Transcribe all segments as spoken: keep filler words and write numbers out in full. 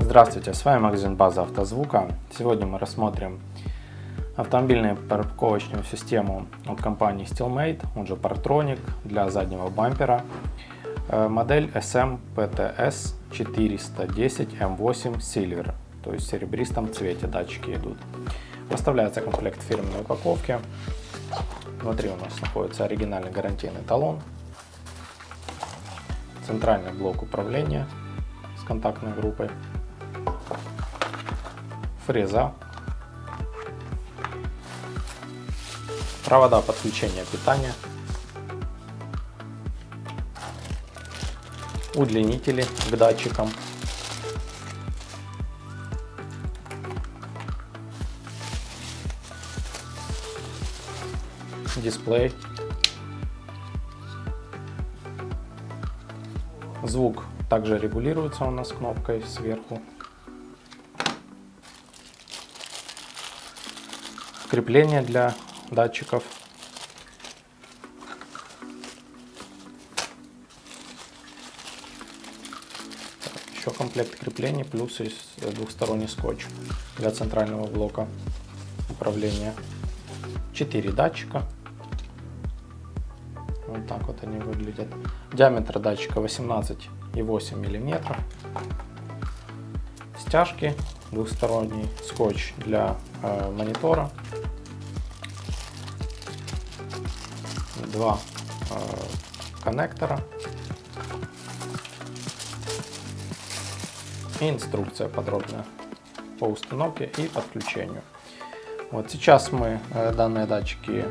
Здравствуйте, с вами магазин База Автозвука. Сегодня мы рассмотрим автомобильную парковочную систему от компании SteelMate, он же Partronic, для заднего бампера. Модель эс эм пи ти эс четыреста десять эм восемь Silver, то есть в серебристом цвете датчики идут. Поставляется комплект фирменной упаковки. Внутри у нас находится оригинальный гарантийный талон, центральный блок управления с контактной группой, фреза, провода подключения питания, удлинители к датчикам, дисплей, звук также регулируется у нас кнопкой сверху, крепление для датчиков, еще комплект креплений плюс двухсторонний скотч для центрального блока управления, четыре датчика. Вот так вот они выглядят. Диаметр датчика восемнадцать и восемь миллиметров. Стяжки, двухсторонний скотч для э, монитора, два э, коннектора и инструкция подробная по установке и подключению. Вот сейчас мы э, данные датчики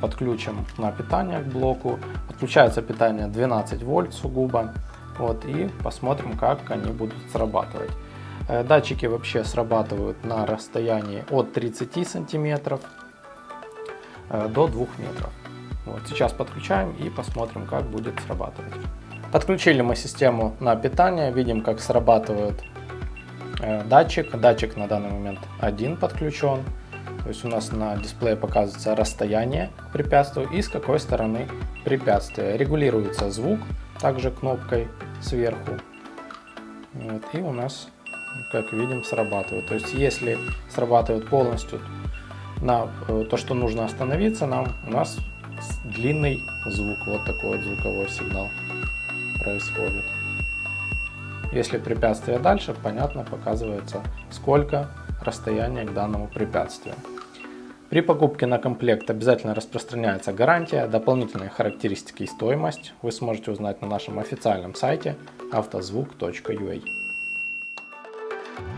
подключим на питание к блоку. Подключается питание двенадцать вольт сугубо. Вот, и посмотрим, как они будут срабатывать. Датчики вообще срабатывают на расстоянии от тридцати сантиметров до двух метров. Вот, сейчас подключаем и посмотрим, как будет срабатывать. Подключили мы систему на питание. Видим, как срабатывает датчик. Датчик на данный момент один подключен. То есть у нас на дисплее показывается расстояние к препятствию и с какой стороны препятствие. Регулируется звук также кнопкой сверху. Вот, и у нас, как видим, срабатывает. То есть если срабатывает полностью на то, что нужно остановиться, нам у нас длинный звук, вот такой вот звуковой сигнал происходит. Если препятствие дальше, понятно, показывается, сколько расстояние к данному препятствию. При покупке на комплект обязательно распространяется гарантия, дополнительные характеристики и стоимость вы сможете узнать на нашем официальном сайте автозвук точка ю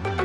а.